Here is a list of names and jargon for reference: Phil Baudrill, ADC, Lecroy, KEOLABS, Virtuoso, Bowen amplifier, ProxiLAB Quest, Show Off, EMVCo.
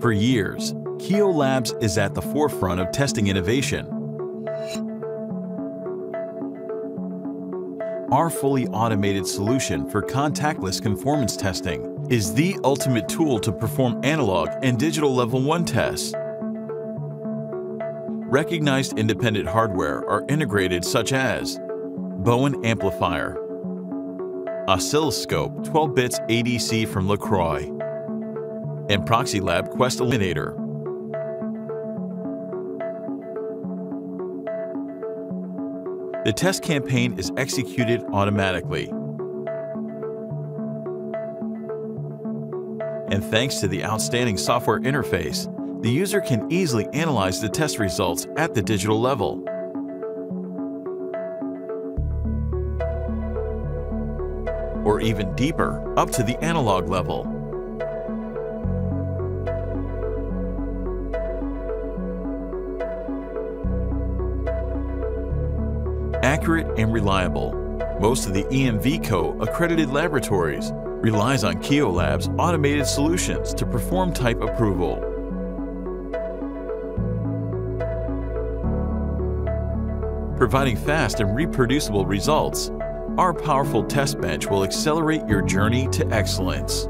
For years, KEOLABS is at the forefront of testing innovation. Our fully automated solution for contactless conformance testing is the ultimate tool to perform analog and digital level 1 tests. Recognized independent hardware are integrated, such as Bowen amplifier, oscilloscope 12 bits ADC from Lecroy, and ProxiLAB Quest eliminator. The test campaign is executed automatically. And thanks to the outstanding software interface, the user can easily analyze the test results at the digital level. Or even deeper, up to the analog level. Accurate and reliable, most of the EMVCo accredited laboratories relies on KEOLABS automated solutions to perform type approval. Providing fast and reproducible results, our powerful test bench will accelerate your journey to excellence.